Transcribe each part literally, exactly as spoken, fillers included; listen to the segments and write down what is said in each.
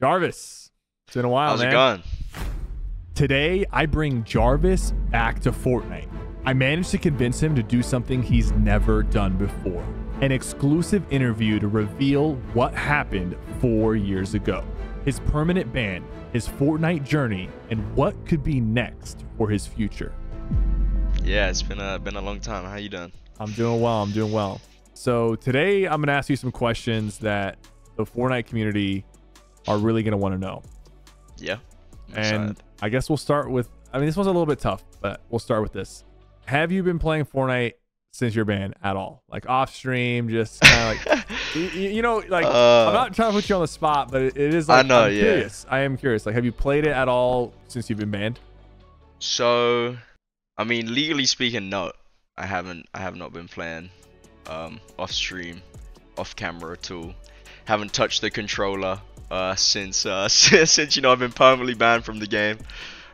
Jarvis, it's been a while, man. How's it going? Today, I bring Jarvis back to Fortnite. I managed to convince him to do something he's never done before. An exclusive interview to reveal what happened four years ago. His permanent ban, his Fortnite journey, and what could be next for his future. Yeah, it's been a, been a long time. How you doing? I'm doing well. I'm doing well. So today, I'm going to ask you some questions that the Fortnite community are really going to want to know. Yeah. And sad. I guess we'll start with, I mean, this one's a little bit tough, but we'll start with this. Have you been playing Fortnite since your ban at all? Like off stream, just kind of like, you, you know, like uh, I'm not trying to put you on the spot, but it, it is like, I know, I'm yeah. curious. I am curious. Like, have you played it at all since you've been banned? So, I mean, legally speaking, no, I haven't, I have not been playing um, off stream, off camera at all. Haven't touched the controller. Uh, since uh, since you know I've been permanently banned from the game.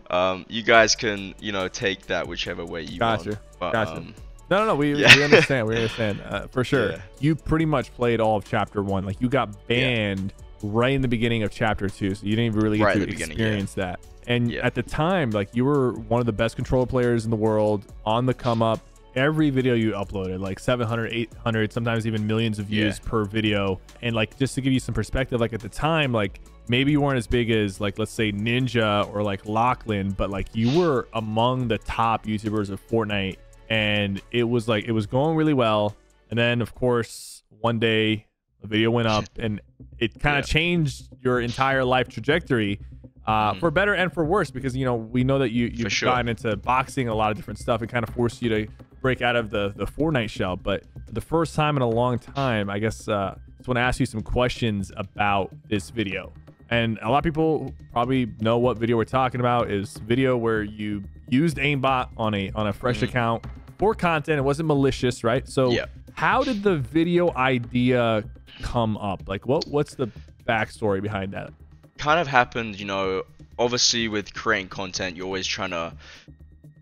Um, you guys can you know take that whichever way you gotcha. want. But, gotcha. Um, no, no, no. We, yeah. we understand. We understand uh, for sure. Yeah. You pretty much played all of Chapter One. Like you got banned yeah. right in the beginning of Chapter Two, so you didn't even really get right to experience yeah. that. And yeah. at the time, like you were one of the best controller players in the world, on the come up. Every video you uploaded, like seven hundred, eight hundred, sometimes even millions of views yeah. per video. And like, just to give you some perspective, like at the time, like maybe you weren't as big as like, let's say Ninja or like Lachlan, but like you were among the top YouTubers of Fortnite. And it was like, it was going really well. And then of course, one day the video went up and it kind of yeah. changed your entire life trajectory. Uh, mm. For better and for worse, because, you know, we know that you, you've sure. gotten into boxing, a lot of different stuff. It kind of forced you to break out of the, the Fortnite shell. But for the first time in a long time, I guess uh, I just want to ask you some questions about this video. And a lot of people probably know what video we're talking about. Is video where you used aimbot on a on a fresh mm. account for content. It wasn't malicious, right? So yeah. how did the video idea come up? Like, what what's the backstory behind that? Kind of happened, you know, obviously with creating content, you're always trying to,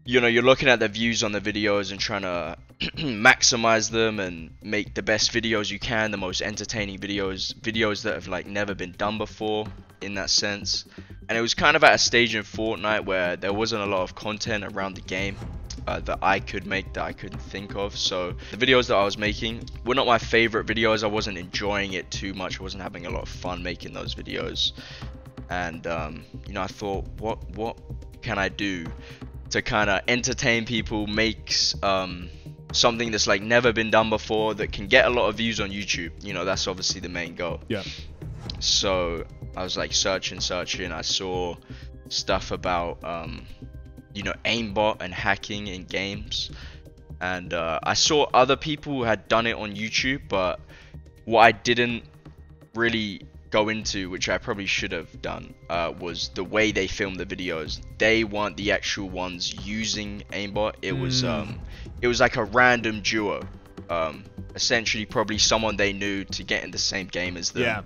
you know, you're looking at the views on the videos and trying to maximize them and make the best videos you can, the most entertaining videos, videos that have like never been done before in that sense. And it was kind of at a stage in Fortnite where there wasn't a lot of content around the game uh, that I could make, that I couldn't think of. So the videos that I was making were not my favorite videos. I wasn't enjoying it too much. I wasn't having a lot of fun making those videos. And, um, you know, I thought, what, what can I do to kind of entertain people, make um, something that's like never been done before that can get a lot of views on YouTube? You know, that's obviously the main goal. Yeah. So I was like searching, searching. I saw stuff about, um, you know, aimbot and hacking in games. And uh, I saw other people who had done it on YouTube, but what I didn't really go into, which I probably should have done, uh, was the way they filmed the videos. They weren't the actual ones using aimbot. It mm. was um, it was like a random duo, um, essentially probably someone they knew to get in the same game as them. Yeah.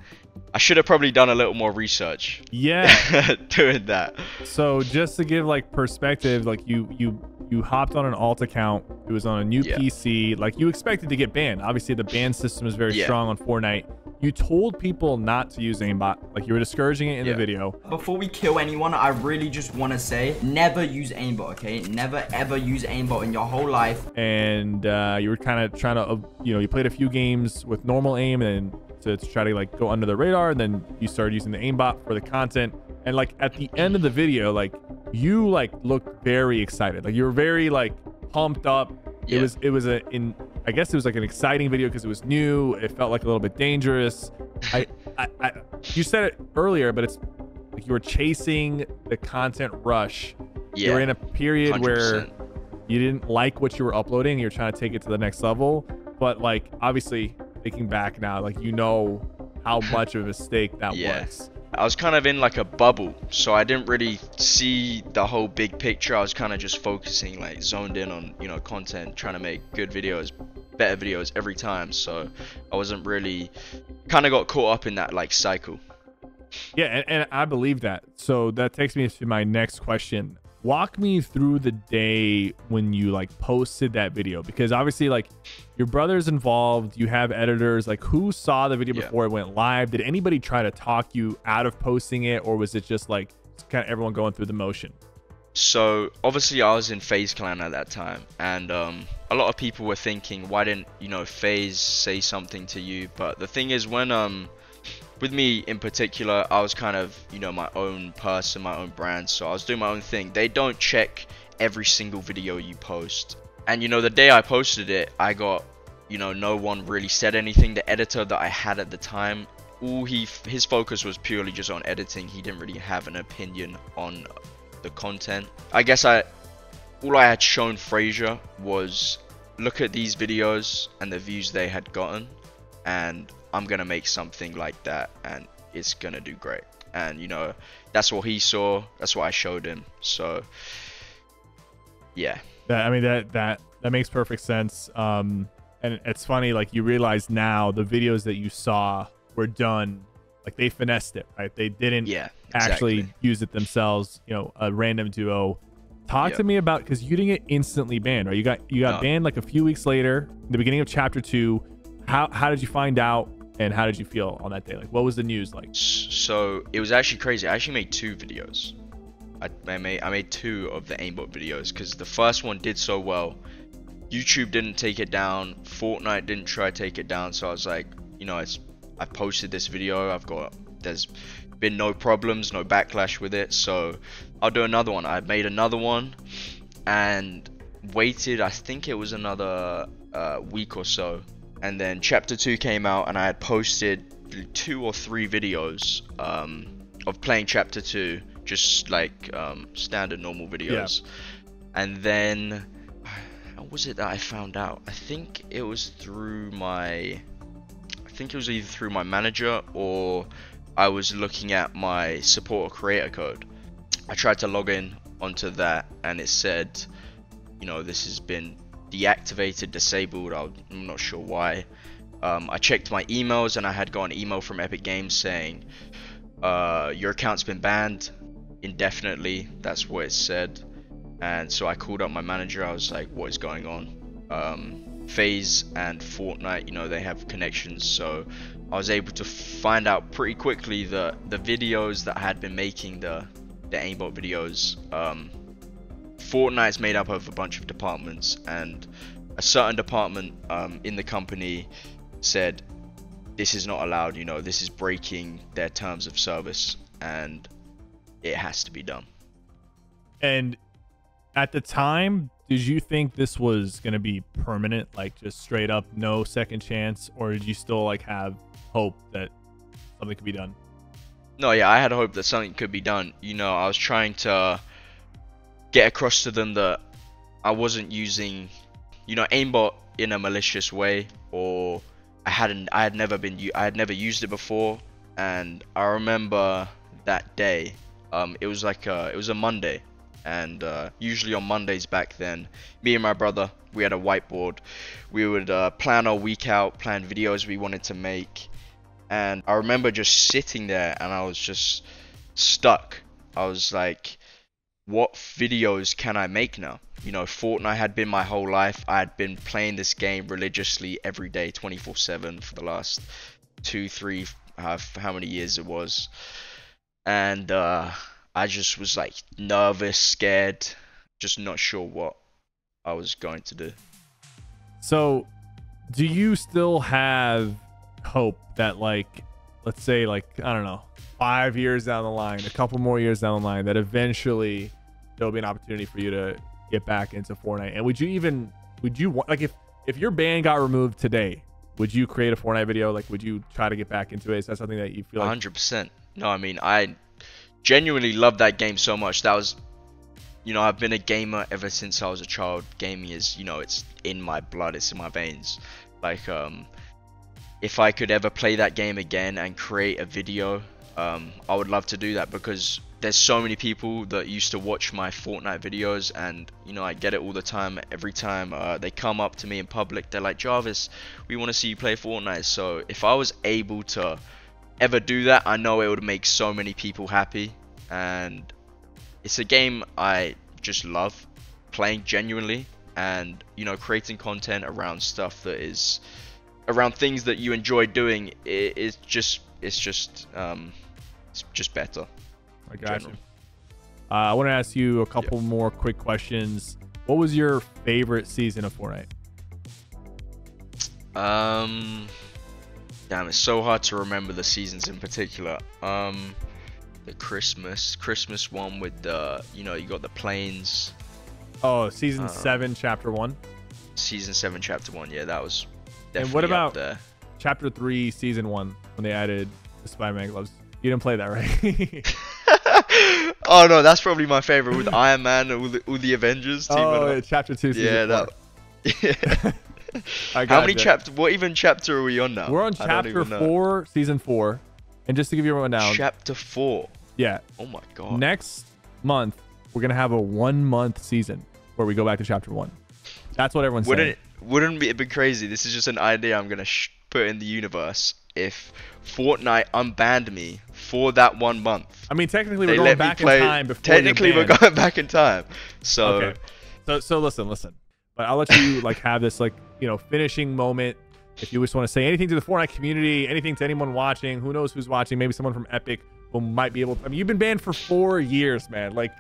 I should have probably done a little more research. Yeah, doing that. So just to give like perspective, like you you you hopped on an alt account. It was on a new yeah. P C. Like you expected to get banned. Obviously, the ban system is very yeah. strong on Fortnite. You told people not to use aimbot, like you were discouraging it in yeah. the video. Before we kill anyone, I really just want to say, never use aimbot, okay? Never, ever use aimbot in your whole life. And uh, you were kind of trying to, uh, you know, you played a few games with normal aim and to, to try to like go under the radar. And then you started using the aimbot for the content. And like at the end of the video, like you like looked very excited. Like you were very like pumped up. Yeah. It was, it was a, in, I guess it was like an exciting video because it was new. It felt like a little bit dangerous. I, I, I, you said it earlier, but it's like you were chasing the content rush. Yeah, you were in a period one hundred percent. Where you didn't like what you were uploading. You're trying to take it to the next level. But like, obviously thinking back now, like, you know how much of a mistake that yeah. was. I was kind of in like a bubble, so I didn't really see the whole big picture. I was kind of just focusing, like zoned in on, you know, content, trying to make good videos, better videos every time. So I wasn't really, kind of got caught up in that like cycle. Yeah, and, and I believe that. So that takes me to my next question. walk me through the day when you like posted that video, because obviously like your brother's involved, you have editors, like who saw the video before yeah. it went live? Did anybody try to talk you out of posting it, or was it just like kind of everyone going through the motion? So obviously I was in FaZe Clan at that time, and um, a lot of people were thinking, why didn't, you know, FaZe say something to you? But the thing is, when um with me in particular, I was kind of, you know, my own person, my own brand, so I was doing my own thing. They don't check every single video you post. And you know, the day I posted it, I got, you know, no one really said anything. The editor that I had at the time, all he his focus was purely just on editing. He didn't really have an opinion on the content. I guess I all I had shown Frazier was, look at these videos and the views they had gotten, and I'm gonna make something like that and it's gonna do great. And you know, that's what he saw, that's what I showed him. So yeah, I mean, that that that makes perfect sense. Um and it's funny, like you realize now the videos that you saw were done, like they finessed it, right? They didn't yeah, exactly. actually use it themselves. You know, a random duo. Talk yep. to me about, because you didn't get instantly banned, right? You got you got no. banned like a few weeks later, the beginning of chapter two. How how did you find out, and how did you feel on that day? Like, what was the news like? So it was actually crazy. I actually made two videos. I, I made I made two of the aimbot videos because the first one did so well. YouTube didn't take it down. Fortnite didn't try to take it down. So I was like, you know, it's. I posted this video, I've got, there's been no problems, no backlash with it, so I'll do another one. I made another one and waited, I think it was another uh, week or so, and then chapter two came out, and I had posted two or three videos um, of playing chapter two, just like um, standard normal videos. Yeah. And then how was it that I found out? I think it was through my I think it was either through my manager, or I was looking at my supporter creator code. I tried to log in onto that and it said, you know, this has been deactivated, disabled, I'm not sure why. um, I checked my emails and I had got an email from Epic Games saying uh, your account's been banned indefinitely. That's what it said. And so I called up my manager, I was like, what is going on? um, FaZe and Fortnite, you know, they have connections, so I was able to find out pretty quickly that the videos that I had been making, the the aimbot videos, um Fortnite's made up of a bunch of departments, and a certain department um in the company said this is not allowed, you know, this is breaking their terms of service and it has to be done. And at the time, did you think this was going to be permanent, like just straight up no second chance, or did you still like have hope that something could be done? No, yeah, I had hope that something could be done. You know, I was trying to get across to them that I wasn't using, you know, aimbot in a malicious way, or I hadn't, I had never been, I had never used it before. And I remember that day, um, it was like a, it was a Monday. And uh, usually on Mondays back then, me and my brother, we had a whiteboard. We would uh, plan our week out, plan videos we wanted to make. And I remember just sitting there and I was just stuck. I was like, what videos can I make now? You know, Fortnite had been my whole life. I had been playing this game religiously every day, twenty-four seven for the last two, three, uh, how many years it was. And uh, I just was like nervous, scared, just not sure what I was going to do. So do you still have hope that, like, let's say like, I don't know, five years down the line, a couple more years down the line, that eventually there'll be an opportunity for you to get back into Fortnite? And would you even, would you want, like if, if your ban got removed today, would you create a Fortnite video? Like, would you try to get back into it? Is that something that you feel like? one hundred percent. No, I mean, I genuinely love that game so much. That was, you know, I've been a gamer ever since I was a child. Gaming is, you know, it's in my blood, it's in my veins. Like, um if I could ever play that game again and create a video, um I would love to do that, because there's so many people that used to watch my Fortnite videos, and you know, I get it all the time. Every time uh, they come up to me in public, they're like, Jarvis, we want to see you play Fortnite. So if I was able to ever do that, I know it would make so many people happy. And it's a game I just love playing genuinely, and you know, creating content around stuff that is around things that you enjoy doing. It, it's just it's just um it's just better. I got you. Uh, I want to ask you a couple yeah. more quick questions. What was your favorite season of Fortnite? Um, damn, it's so hard to remember the seasons in particular. Um, the Christmas, Christmas one with the, you know, you got the planes. Oh, season uh, seven, chapter one. Season seven, chapter one. Yeah, that was. Definitely and what about up there. Chapter three, season one, when they added the Spider-Man gloves? You didn't play that, right? Oh no, that's probably my favorite, with Iron Man and all the, all the Avengers team. Oh, yeah, chapter two, season yeah, that, yeah. I got How many chapters? What even chapter are we on now? We're on chapter four, season four. And just to give you a rundown, chapter four. Yeah. Oh my god. Next month, we're gonna have a one-month season where we go back to chapter one. That's what everyone's saying. Wouldn't it, wouldn't it be crazy? This is just an idea I'm gonna sh put in the universe. If Fortnite unbanned me for that one month, I mean, technically we're going back in time. Before technically we're going back in time. So, okay. so, so listen, listen. But I'll let you like have this like you know finishing moment. If you just want to say anything to the Fortnite community, anything to anyone watching, who knows who's watching? Maybe someone from Epic who might be able to. I mean, you've been banned for four years, man. Like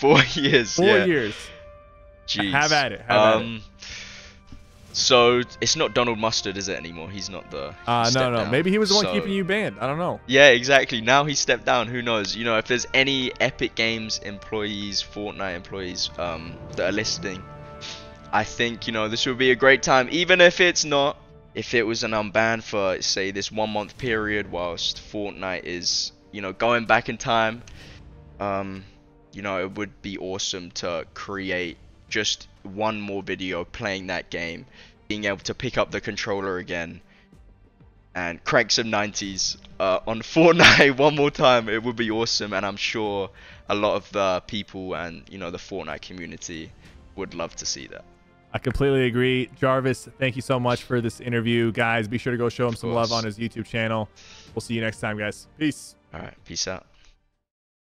four years. Four yeah. years. Jeez. Have at it. Have um, at it. So it's not Donald Mustard, is it anymore? He's not the. Uh, no, no. Down. Maybe he was the one so, keeping you banned. I don't know. Yeah, exactly. Now he stepped down. Who knows? You know, if there's any Epic Games employees, Fortnite employees um, that are listening, I think, you know, this would be a great time. Even if it's not, if it was an unban for, say, this one month period whilst Fortnite is, you know, going back in time, um, you know, it would be awesome to create just one more video playing that game, being able to pick up the controller again and crank some nineties uh, on Fortnite one more time. It would be awesome, and I'm sure a lot of the people and you know the Fortnite community would love to see that. I completely agree. Jarvis, thank you so much for this interview. Guys, be sure to go show him some love on his YouTube channel. We'll see you next time, guys. Peace. All right, peace out.